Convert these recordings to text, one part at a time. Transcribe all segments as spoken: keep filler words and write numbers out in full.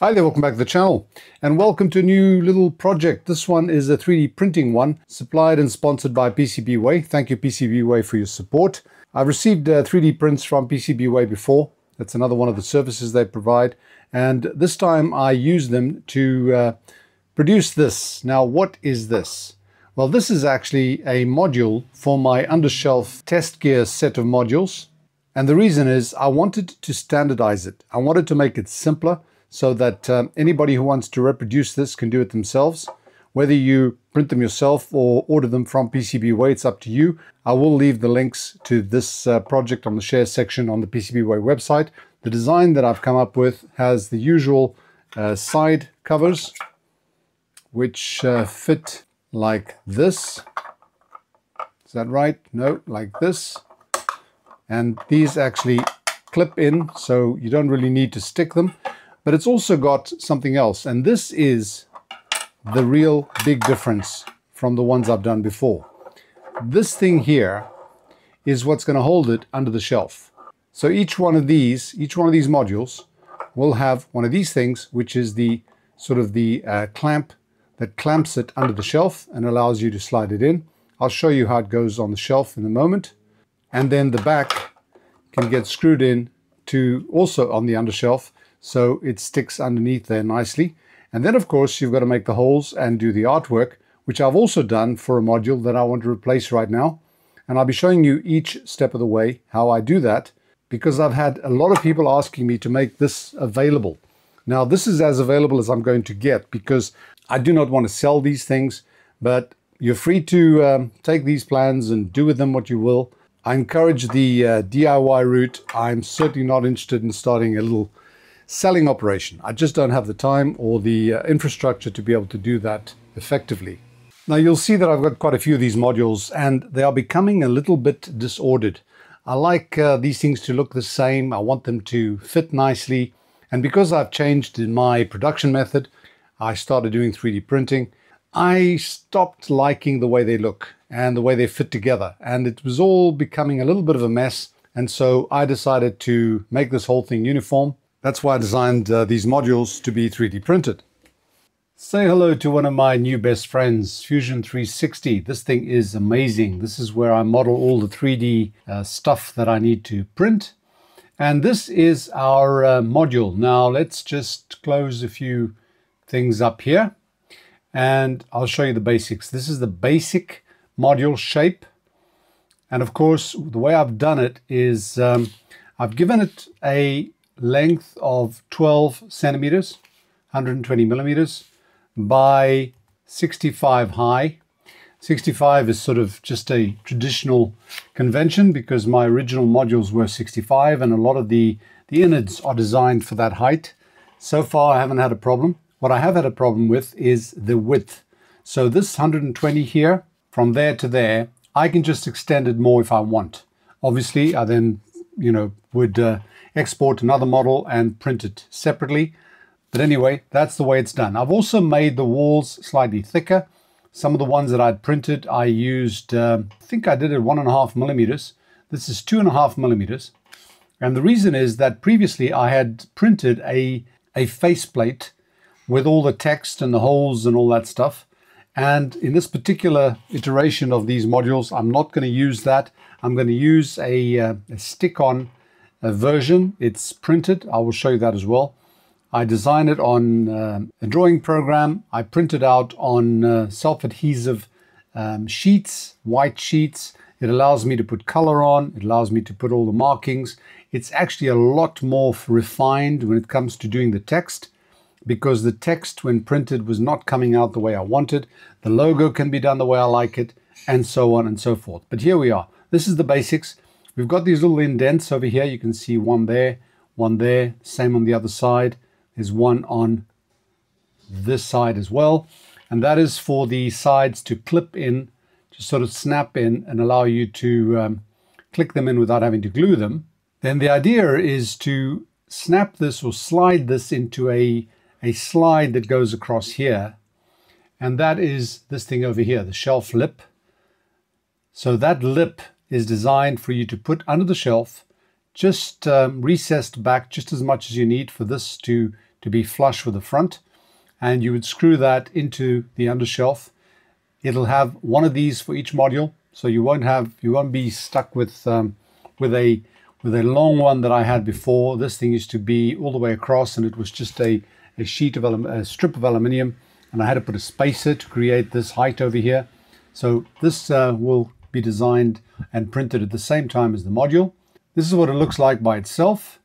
Hi there, welcome back to the channel and welcome to a new little project. This one is a three D printing one, supplied and sponsored by PCBWay. Thank you PCBWay for your support. I've received uh, three D prints from PCBWay before. That's another one of the services they provide, and this time I used them to uh, produce this. Now what is this? Well, this is actually a module for my undershelf test gear set of modules, and the reason is I wanted to standardize it. I wanted to make it simpler, so that um, anybody who wants to reproduce this can do it themselves. Whether you print them yourself or order them from PCBWay, it's up to you. I will leave the links to this uh, project on the share section on the PCBWay website. The design that I've come up with has the usual uh, side covers, which uh, fit like this. Is that right? No, like this. And these actually clip in, so you don't really need to stick them. But it's also got something else, and this is the real big difference from the ones I've done before. This thing here is what's going to hold it under the shelf. So each one of these, each one of these modules will have one of these things, which is the sort of the uh, clamp that clamps it under the shelf and allows you to slide it in. I'll show you how it goes on the shelf in a moment. And then the back can get screwed in to also on the undershelf, so it sticks underneath there nicely. And then of course you've got to make the holes and do the artwork, which I've also done for a module that I want to replace right now, and I'll be showing you each step of the way how I do that, because I've had a lot of people asking me to make this available. Now this is as available as I'm going to get, because I do not want to sell these things, but you're free to um, take these plans and do with them what you will. I encourage the uh, D I Y route. I'm certainly not interested in starting a little selling operation. I just don't have the time or the uh, infrastructure to be able to do that effectively. Now you'll see that I've got quite a few of these modules, and they are becoming a little bit disordered. I like uh, these things to look the same. I want them to fit nicely, and because I've changed in my production method, I started doing three D printing, I stopped liking the way they look and the way they fit together, and it was all becoming a little bit of a mess, and so I decided to make this whole thing uniform. That's why I designed uh, these modules to be three D printed. Say hello to one of my new best friends, Fusion three sixty. This thing is amazing. This is where I model all the three D uh, stuff that I need to print. And this is our uh, module. Now let's just close a few things up here and I'll show you the basics. This is the basic module shape. And of course, the way I've done it is um, I've given it a length of twelve centimeters, one hundred twenty millimeters by sixty-five high. sixty-five is sort of just a traditional convention, because my original modules were sixty-five, and a lot of the the innards are designed for that height. So far I haven't had a problem. What I have had a problem with is the width. So this one hundred twenty here, from there to there, I can just extend it more if I want. Obviously I then, you know, would uh, export another model and print it separately. But anyway, that's the way it's done. I've also made the walls slightly thicker. Some of the ones that I'd printed, I used, uh, I think I did it one and a half millimeters. This is two and a half millimeters. And the reason is that previously I had printed a, a faceplate with all the text and the holes and all that stuff. And in this particular iteration of these modules, I'm not going to use that. I'm going to use a, uh, a stick-on A version. It's printed. I will show you that as well. I designed it on uh, a drawing program. I printed out on uh, self-adhesive um, sheets, white sheets. It allows me to put color on. It allows me to put all the markings. It's actually a lot more refined when it comes to doing the text, because the text when printed was not coming out the way I wanted. The logo can be done the way I like it, and so on and so forth. But here we are. This is the basics. We've got these little indents over here. You can see one there, one there, same on the other side. There's one on this side as well. And that is for the sides to clip in, to sort of snap in and allow you to um, click them in without having to glue them. Then the idea is to snap this or slide this into a, a slide that goes across here. And that is this thing over here, the shelf lip. So that lip is designed for you to put under the shelf, just um, recessed back just as much as you need for this to to be flush with the front, and you would screw that into the undershelf. It'll have one of these for each module, so you won't have you won't be stuck with um, with a with a long one that I had before. This thing used to be all the way across, and it was just a a sheet of a strip of aluminium, and I had to put a spacer to create this height over here. So this uh, will be designed and printed at the same time as the module. This is what it looks like by itself.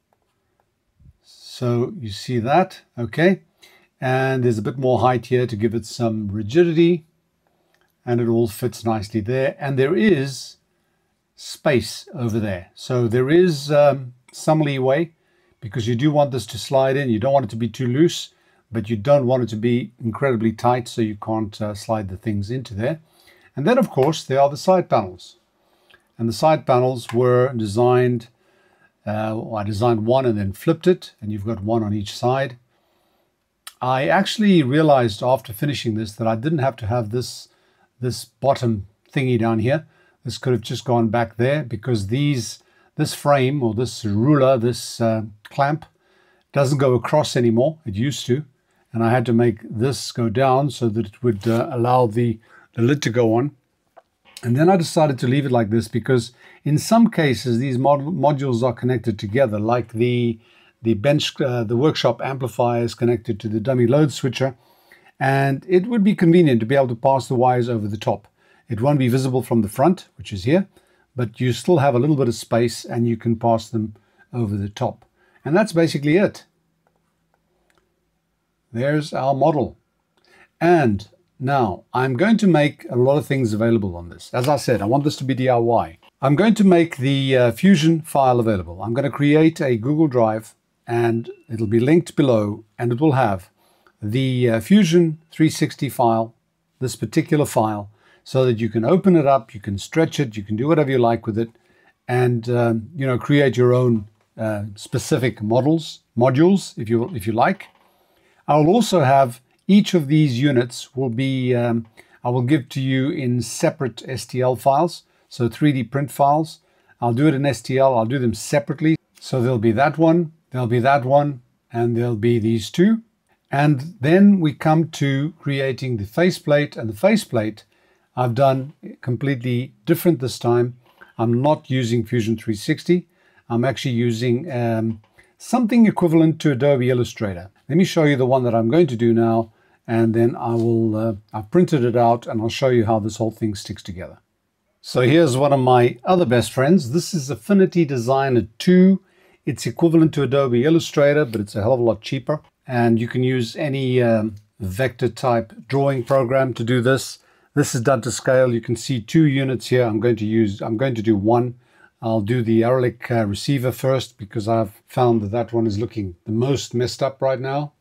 So you see that, okay? And there's a bit more height here to give it some rigidity, and it all fits nicely there. And there is space over there. So there is um, some leeway, because you do want this to slide in. You don't want it to be too loose, but you don't want it to be incredibly tight, so you can't uh, slide the things into there. And then, of course, there are the side panels. And the side panels were designed, uh, I designed one and then flipped it, and you've got one on each side. I actually realized after finishing this that I didn't have to have this, this bottom thingy down here. This could have just gone back there, because these This frame, or this ruler, this uh, clamp, doesn't go across anymore. It used to, and I had to make this go down so that it would uh, allow the, the lid to go on. And then I decided to leave it like this, because in some cases these mod modules are connected together, like the the bench, uh, the workshop amplifier is connected to the dummy load switcher, and it would be convenient to be able to pass the wires over the top. It won't be visible from the front, which is here, but you still have a little bit of space and you can pass them over the top. And that's basically it. There's our model. And now I'm going to make a lot of things available on this. As I said, I want this to be D I Y. I'm going to make the uh, Fusion file available. I'm going to create a Google Drive, and it'll be linked below, and it will have the uh, Fusion three sixty file, this particular file, so that you can open it up, you can stretch it, you can do whatever you like with it, and um, you know, create your own uh, specific models, modules, if you if you like. I'll also have each of these units will be um, I will give to you in separate S T L files, so three D print files. I'll do it in S T L. I'll do them separately. So there'll be that one, there'll be that one, and there'll be these two. And then we come to creating the faceplate, and the faceplate I've done completely different this time. I'm not using Fusion three sixty. I'm actually using um, something equivalent to Adobe Illustrator. Let me show you the one that I'm going to do now, and then I will, uh, I've printed it out, and I'll show you how this whole thing sticks together. So here's one of my other best friends. This is Affinity Designer two. It's equivalent to Adobe Illustrator, but it's a hell of a lot cheaper. And you can use any um, vector type drawing program to do this. This is done to scale. You can see two units here. I'm going to use, I'm going to do one. I'll do the Aralic uh, receiver first, because I've found that that one is looking the most messed up right now.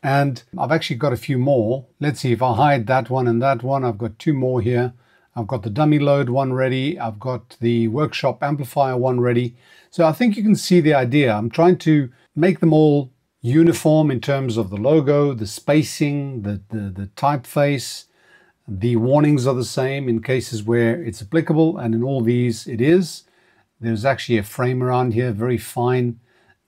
And I've actually got a few more. Let's see if I hide that one and that one. I've got two more here. I've got the dummy load one ready. I've got the workshop amplifier one ready. So I think you can see the idea. I'm trying to make them all uniform in terms of the logo, the spacing, the, the, the typeface. The warnings are the same in cases where it's applicable, and in all these it is. There's actually a frame around here, very fine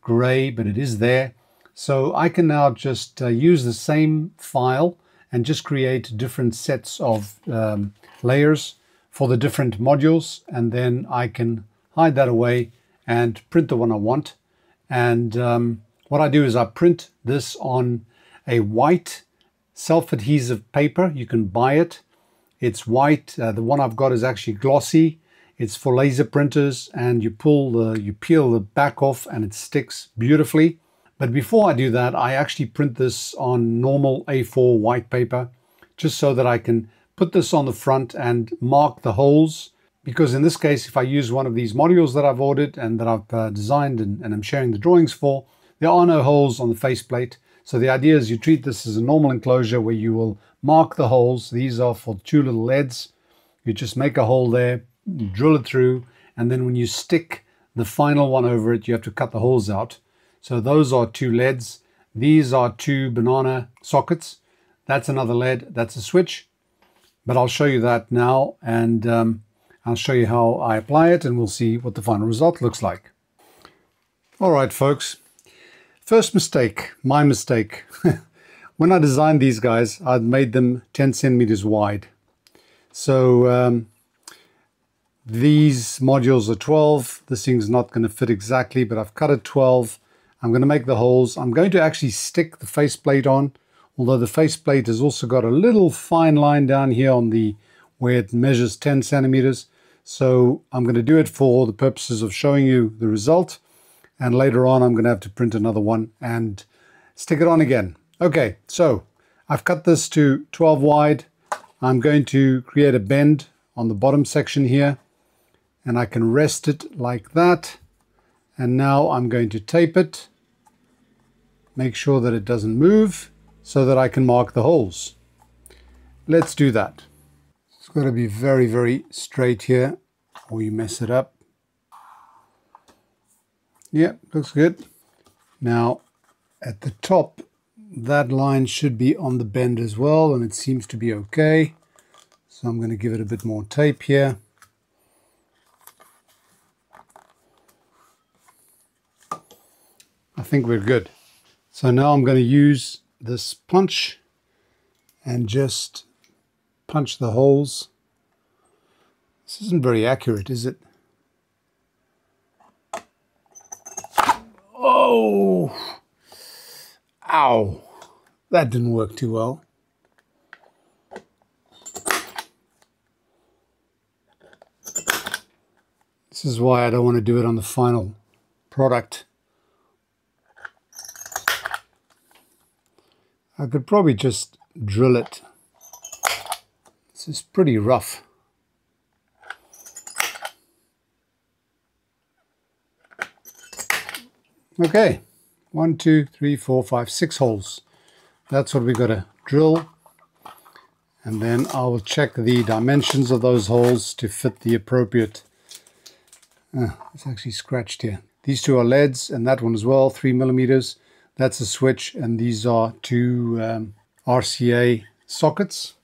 gray, but it is there. So I can now just uh, use the same file and just create different sets of um, layers for the different modules, and then I can hide that away and print the one I want. And um, what I do is I print this on a white self-adhesive paper. You can buy it. It's white. Uh, the one I've got is actually glossy. It's for laser printers, and you pull the, you peel the back off, and it sticks beautifully. But before I do that, I actually print this on normal A four white paper, just so that I can put this on the front and mark the holes. Because in this case, if I use one of these modules that I've ordered and that I've uh, designed and, and I'm sharing the drawings for, there are no holes on the faceplate. So the idea is you treat this as a normal enclosure where you will mark the holes. These are for two little leads. You just make a hole there, drill it through, and then when you stick the final one over it, you have to cut the holes out. So those are two leads. These are two banana sockets. That's another lead. That's a switch. But I'll show you that now, and um, I'll show you how I apply it, and we'll see what the final result looks like. All right, folks. First mistake, my mistake. When I designed these guys, I'd made them ten centimeters wide. So um, these modules are twelve. This thing's not going to fit exactly, but I've cut it twelve. I'm going to make the holes. I'm going to actually stick the faceplate on, although the faceplate has also got a little fine line down here on the where it measures ten centimeters. So I'm going to do it for the purposes of showing you the result. And later on, I'm going to have to print another one and stick it on again. Okay, so I've cut this to twelve wide. I'm going to create a bend on the bottom section here, and I can rest it like that. And now I'm going to tape it, make sure that it doesn't move so that I can mark the holes. Let's do that. It's got to be very, very straight here or you mess it up. Yeah, looks good. Now at the top, that line should be on the bend as well, and it seems to be okay. So I'm going to give it a bit more tape here. I think we're good. So now I'm going to use this punch and just punch the holes. This isn't very accurate, is it? Oh! Ow! That didn't work too well. This is why I don't want to do it on the final product. I could probably just drill it. This is pretty rough. Okay. One, two, three, four, five, six holes. That's what we've got to drill. And then I will check the dimensions of those holes to fit the appropriate. Uh, it's actually scratched here. These two are L E Ds and that one as well, three millimeters. That's a switch, and these are two um, R C A sockets.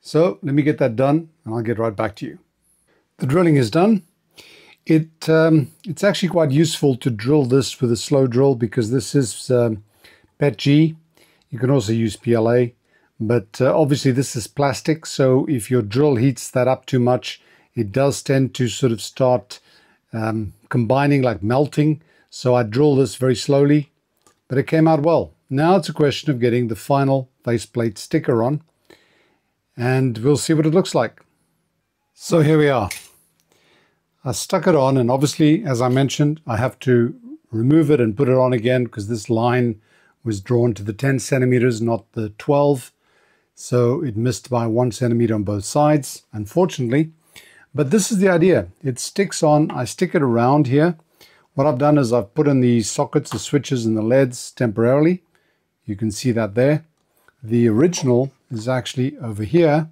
So let me get that done and I'll get right back to you. The drilling is done. It, um, it's actually quite useful to drill this with a slow drill because this is um, P E T G. You can also use P L A, but uh, obviously this is plastic, so if your drill heats that up too much, it does tend to sort of start um, combining, like melting. So I drill this very slowly, but it came out well. Now it's a question of getting the final faceplate sticker on, and we'll see what it looks like. So here we are. I stuck it on, and obviously, as I mentioned, I have to remove it and put it on again because this line was drawn to the ten centimeters, not the twelve. So it missed by one centimeter on both sides, unfortunately. But this is the idea. It sticks on. I stick it around here. What I've done is I've put in the sockets, the switches, and the L E Ds temporarily. You can see that there. The original is actually over here.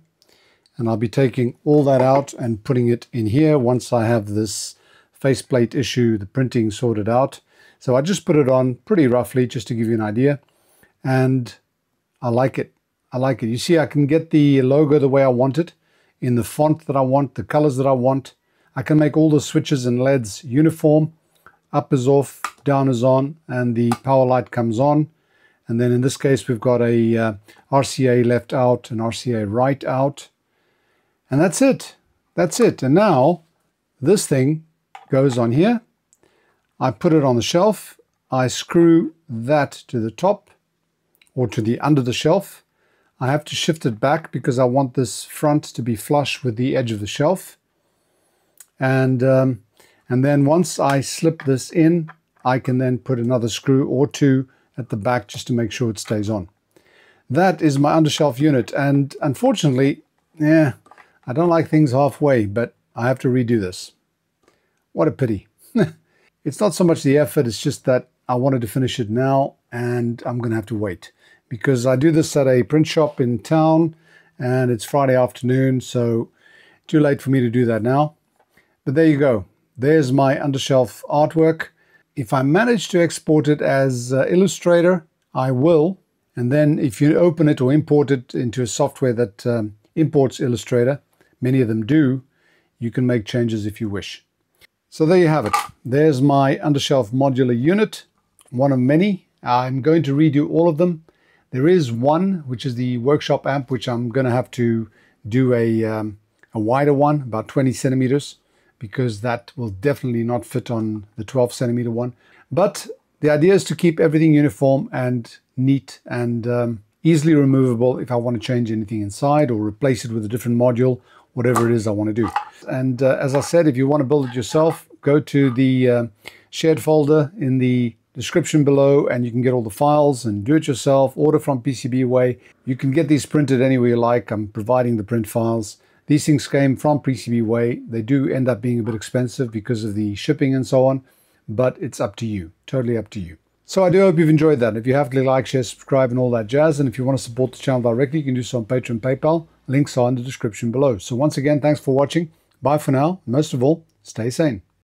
And I'll be taking all that out and putting it in here once I have this faceplate issue, the printing sorted out. So I just put it on pretty roughly just to give you an idea. And I like it. I like it. You see, I can get the logo the way I want it, in the font that I want, the colors that I want. I can make all the switches and L E Ds uniform. Up is off, down is on, and the power light comes on. And then in this case, we've got a uh, R C A left out and R C A right out. And that's it. That's it. And now this thing goes on here. I put it on the shelf. I screw that to the top or to the under the shelf. I have to shift it back because I want this front to be flush with the edge of the shelf. And, um, and then once I slip this in, I can then put another screw or two at the back just to make sure it stays on. That is my undershelf unit. And unfortunately, yeah, I don't like things halfway, but I have to redo this. What a pity. It's not so much the effort, it's just that I wanted to finish it now and I'm going to have to wait because I do this at a print shop in town and it's Friday afternoon, so too late for me to do that now. But there you go. There's my undershelf artwork. If I manage to export it as uh, Illustrator, I will. And then if you open it or import it into a software that um, imports Illustrator, many of them do, you can make changes if you wish. So there you have it. There's my undershelf modular unit one of many. I'm going to redo all of them. There is one, which is the workshop amp, which I'm going to have to do a, um, a wider one, about twenty centimeters, because that will definitely not fit on the twelve centimeter one. But the idea is to keep everything uniform and neat and um, easily removable if I want to change anything inside or replace it with a different module, whatever it is I want to do. And uh, as I said, if you want to build it yourself, go to the uh, shared folder in the description below and you can get all the files and do it yourself, order from PCBWay. You can get these printed anywhere you like. I'm providing the print files. These things came from PCBWay. They do end up being a bit expensive because of the shipping and so on, but it's up to you, totally up to you. So I do hope you've enjoyed that. If you have, click like, share, subscribe and all that jazz. And if you want to support the channel directly, you can do so on Patreon, PayPal. Links are in the description below. So once again, thanks for watching. Bye for now. Most of all, stay sane.